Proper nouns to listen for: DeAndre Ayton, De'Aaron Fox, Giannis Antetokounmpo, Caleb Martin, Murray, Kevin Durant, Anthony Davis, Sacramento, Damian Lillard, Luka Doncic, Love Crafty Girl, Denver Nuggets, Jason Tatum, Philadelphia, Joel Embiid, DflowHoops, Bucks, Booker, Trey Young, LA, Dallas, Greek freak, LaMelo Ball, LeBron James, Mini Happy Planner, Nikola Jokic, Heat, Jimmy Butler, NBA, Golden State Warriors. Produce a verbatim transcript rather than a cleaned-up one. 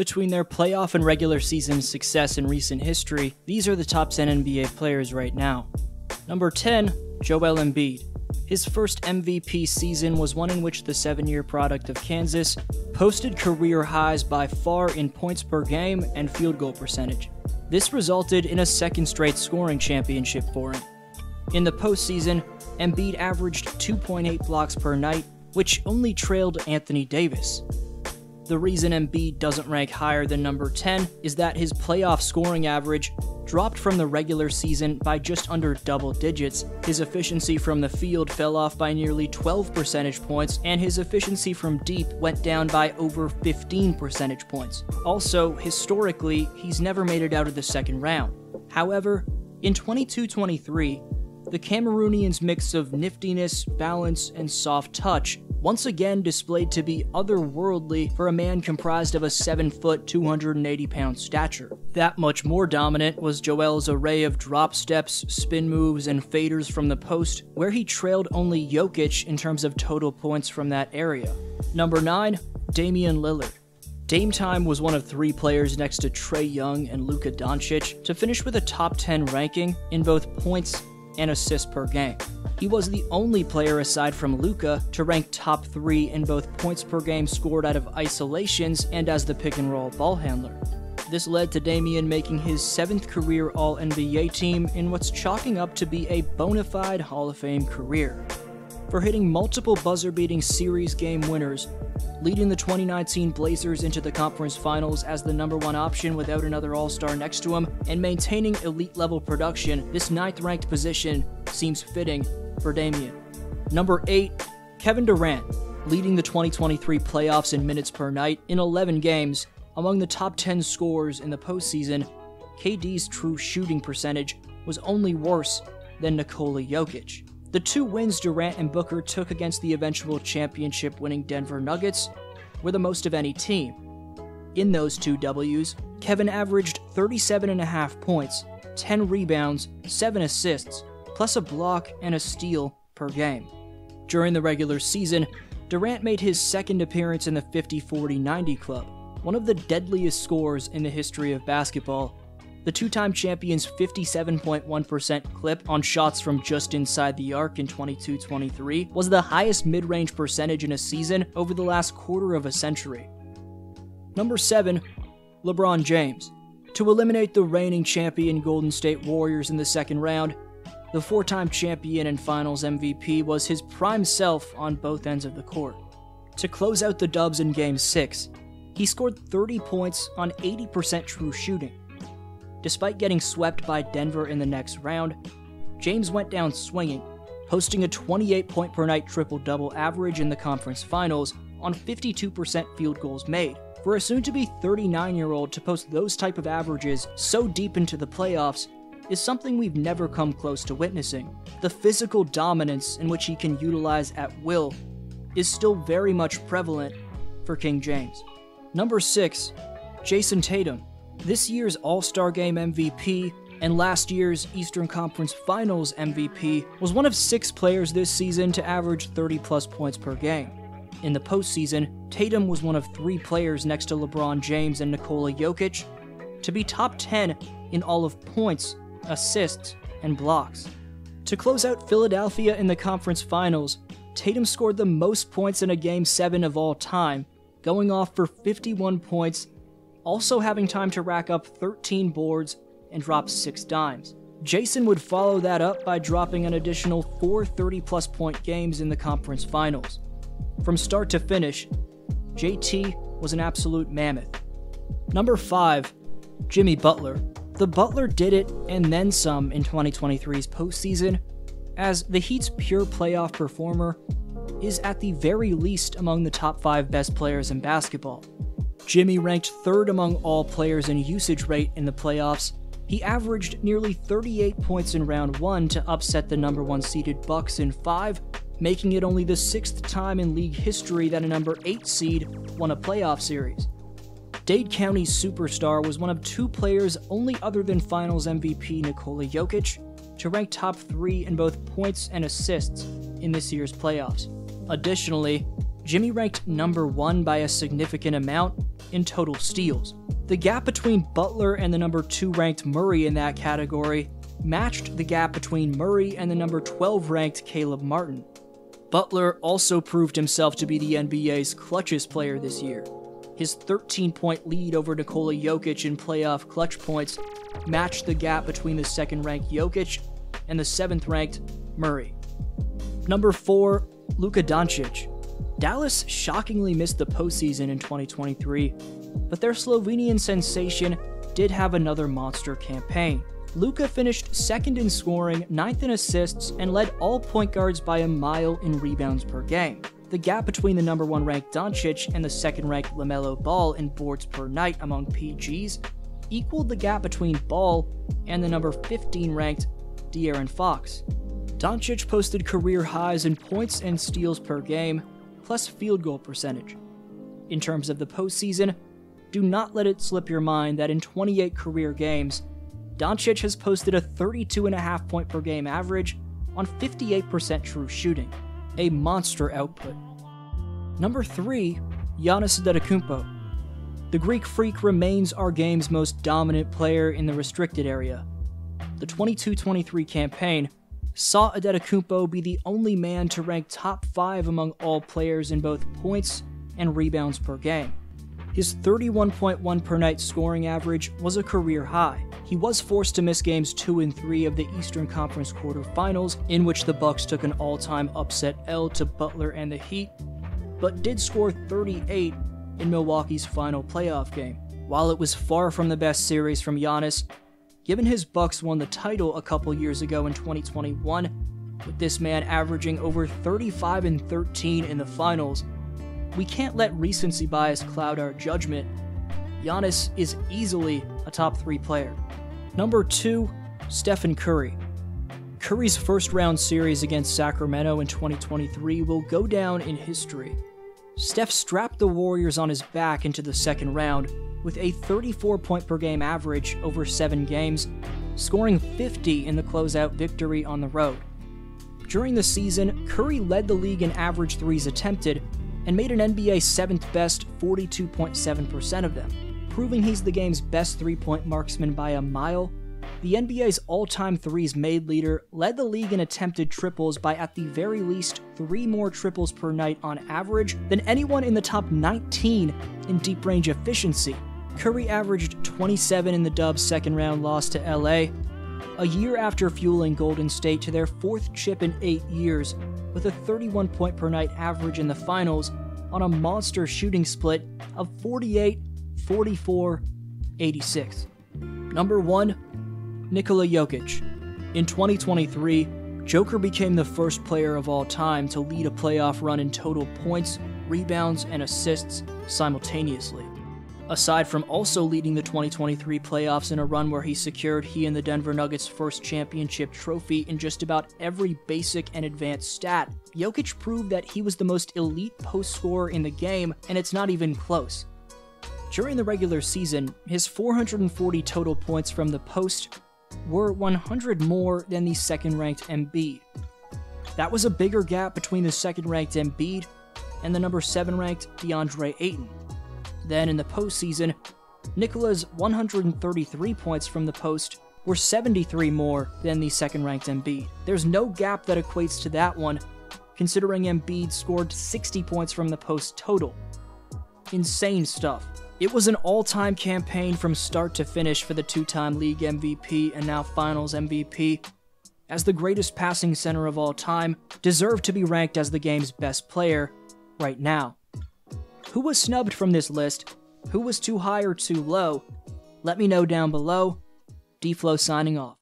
between their playoff and regular season success in recent history, these are the top ten N B A players right now. Number ten, Joel Embiid. His first M V P season was one in which the seven-year product of Kansas posted career highs by far in points per game and field goal percentage. This resulted in a second straight scoring championship for him. In the postseason, Embiid averaged two point eight blocks per night, which only trailed Anthony Davis. The reason Embiid doesn't rank higher than number ten is that his playoff scoring average dropped from the regular season by just under double digits, his efficiency from the field fell off by nearly twelve percentage points, and his efficiency from deep went down by over fifteen percentage points. Also, historically, he's never made it out of the second round. However, in twenty-two twenty-three, the Cameroonians' mix of niftiness, balance, and soft touch once again displayed to be otherworldly for a man comprised of a seven foot, two hundred eighty pound stature. That much more dominant was Joel's array of drop steps, spin moves, and faders from the post, where he trailed only Jokic in terms of total points from that area. Number nine, Damian Lillard. Dame Time was one of three players next to Trey Young and Luka Doncic to finish with a top ten ranking in both points and assists per game. He was the only player aside from Luka to rank top three in both points per game scored out of isolations and as the pick and roll ball handler. This led to Damian making his seventh career All N B A team in what's chalking up to be a bona fide Hall of Fame career for hitting multiple buzzer-beating series game winners, leading the twenty nineteen Blazers into the conference finals as the number one option without another all-star next to him, and maintaining elite-level production. This ninth-ranked position seems fitting for Damian. Number eight, Kevin Durant, leading the twenty twenty-three playoffs in minutes per night in eleven games, among the top ten scorers in the postseason. K D's true shooting percentage was only worse than Nikola Jokic. The two wins Durant and Booker took against the eventual championship-winning Denver Nuggets were the most of any team. In those two W's, Kevin averaged thirty-seven point five points, ten rebounds, seven assists, plus a block and a steal per game. During the regular season, Durant made his second appearance in the fifty forty ninety club, one of the deadliest scores in the history of basketball. The two-time champion's fifty-seven point one percent clip on shots from just inside the arc in twenty-two twenty-three was the highest mid-range percentage in a season over the last quarter of a century. Number seven, LeBron James. To eliminate the reigning champion Golden State Warriors in the second round, the four-time champion and Finals M V P was his prime self on both ends of the court. To close out the Dubs in Game six, he scored thirty points on eighty percent true shooting. Despite getting swept by Denver in the next round, James went down swinging, posting a twenty-eight point per night triple-double average in the conference finals on fifty-two percent field goals made. For a soon-to-be thirty-nine-year-old to post those type of averages so deep into the playoffs is something we've never come close to witnessing. The physical dominance in which he can utilize at will is still very much prevalent for King James. Number six, Jason Tatum. This year's All-Star Game M V P and last year's Eastern Conference Finals M V P was one of six players this season to average thirty plus points per game. In the postseason, Tatum was one of three players next to LeBron James and Nikola Jokic to be top ten in all of points, assists, and blocks. To close out Philadelphia in the conference finals, Tatum scored the most points in a Game seven of all time, going off for fifty-one points, also having time to rack up thirteen boards and drop six dimes. Jason would follow that up by dropping an additional four thirty plus point games in the conference finals. From start to finish, J T was an absolute mammoth. Number five, Jimmy Butler. The Butler did it and then some in twenty twenty-three's postseason, as the Heat's pure playoff performer is at the very least among the top five best players in basketball. Jimmy ranked third among all players in usage rate in the playoffs. He averaged nearly thirty-eight points in round one to upset the number one seeded Bucks in five, making it only the sixth time in league history that a number eight seed won a playoff series. Dade County's superstar was one of two players only other than Finals M V P Nikola Jokic to rank top three in both points and assists in this year's playoffs. Additionally, Jimmy ranked number one by a significant amount in total steals. The gap between Butler and the number two ranked Murray in that category matched the gap between Murray and the number twelve ranked Caleb Martin. Butler also proved himself to be the N B A's clutchest player this year. His thirteen point lead over Nikola Jokic in playoff clutch points matched the gap between the second-ranked Jokic and the seventh-ranked Murray. Number four, Luka Doncic. Dallas shockingly missed the postseason in twenty twenty-three, but their Slovenian sensation did have another monster campaign. Luka finished second in scoring, ninth in assists, and led all point guards by a mile in rebounds per game. The gap between the number one ranked Doncic and the second ranked LaMelo Ball in boards per night among P Gs equaled the gap between Ball and the number fifteen ranked De'Aaron Fox. Doncic posted career highs in points and steals per game, plus field goal percentage. In terms of the postseason, do not let it slip your mind that in twenty-eight career games, Doncic has posted a thirty-two point five point per game average on fifty-eight percent true shooting, a monster output. Number three, Giannis Antetokounmpo. The Greek freak remains our game's most dominant player in the restricted area. The twenty-two twenty-three campaign saw Antetokounmpo be the only man to rank top five among all players in both points and rebounds per game. His thirty-one point one per night scoring average was a career high. He was forced to miss games two and three of the Eastern Conference quarterfinals, in which the Bucks took an all-time upset L to Butler and the Heat, but did score thirty-eight in Milwaukee's final playoff game. While it was far from the best series from Giannis, given his Bucks won the title a couple years ago in twenty twenty-one, with this man averaging over thirty-five and thirteen in the finals, we can't let recency bias cloud our judgment. Giannis is easily a top three player. Number two, Stephen Curry. Curry's first round series against Sacramento in twenty twenty-three will go down in history. Steph strapped the Warriors on his back into the second round with a thirty-four point per game average over seven games, scoring fifty in the closeout victory on the road. During the season, Curry led the league in average threes attempted, and made an N B A seventh best forty-two point seven percent of them, proving he's the game's best three-point marksman by a mile. The N B A's all-time threes made leader led the league in attempted triples by at the very least three more triples per night on average than anyone in the top nineteen in deep range efficiency. Curry averaged twenty-seven in the Dubs' second round loss to L A, a year after fueling Golden State to their fourth chip in eight years, with a thirty-one point per night average in the finals on a monster shooting split of forty-eight, forty-four, eighty-six. Number one, Nikola Jokic. In twenty twenty-three, Joker became the first player of all time to lead a playoff run in total points, rebounds, and assists simultaneously. Aside from also leading the twenty twenty-three playoffs in a run where he secured he and the Denver Nuggets' first championship trophy in just about every basic and advanced stat, Jokic proved that he was the most elite post scorer in the game, and it's not even close. During the regular season, his four hundred forty total points from the post were one hundred more than the second-ranked Embiid. That was a bigger gap between the second-ranked Embiid and the number seven-ranked DeAndre Ayton. Then in the postseason, Nikola's one hundred thirty-three points from the post were seventy-three more than the second-ranked Embiid. There's no gap that equates to that one, considering Embiid scored sixty points from the post total. Insane stuff. It was an all-time campaign from start to finish for the two-time league M V P and now Finals M V P, as the greatest passing center of all time, deserved to be ranked as the game's best player right now. Who was snubbed from this list? Who was too high or too low? Let me know down below. DFlow signing off.